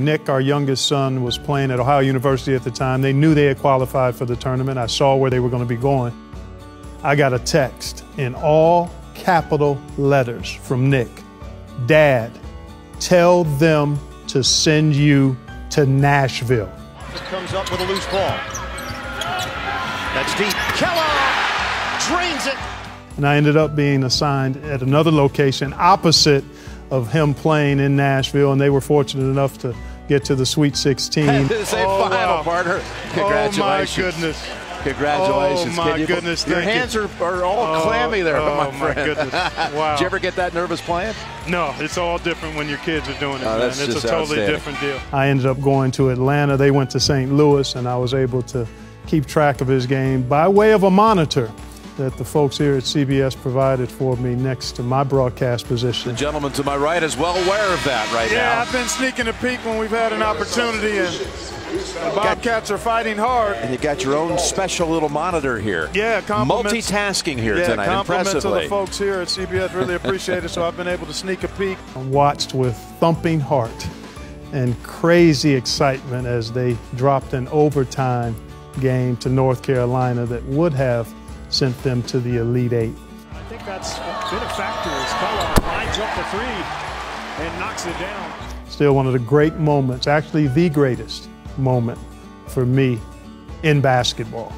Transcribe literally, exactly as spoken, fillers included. Nick, our youngest son, was playing at Ohio University at the time. They knew they had qualified for the tournament. I saw where they were going to be going. I got a text in all capital letters from Nick. Dad, tell them to send you to Nashville. It comes up with a loose ball. That's deep. Kellogg drains it. And I ended up being assigned at another location opposite of him playing in Nashville, and they were fortunate enough to get to the Sweet sixteen. That is a oh, final, wow. Partner. Congratulations. Oh, my goodness. Congratulations. Oh, my you, goodness. Your hands you. are, are all oh, clammy there, oh, my friend. My goodness. Wow. Did you ever get that nervous playing? No, it's all different when your kids are doing it, oh, man. It's a totally different deal. I ended up going to Atlanta. They went to Saint Louis, and I was able to keep track of his game by way of a monitor that the folks here at C B S provided for me next to my broadcast position. The gentleman to my right is well aware of that right yeah, now. Yeah, I've been sneaking a peek when we've had an opportunity, and the Bobcats are fighting hard. And you got your own special little monitor here. Yeah, compliments. Multitasking here yeah, tonight, impressively. Yeah, compliments to the folks here at C B S. Really appreciate it, so I've been able to sneak a peek. I'm watched with thumping heart and crazy excitement as they dropped an overtime game to North Carolina that would have sent them to the Elite Eight. I think that's a bit of factor as Kellogg lines up the three and knocks it down. Still one of the great moments, actually the greatest moment for me in basketball.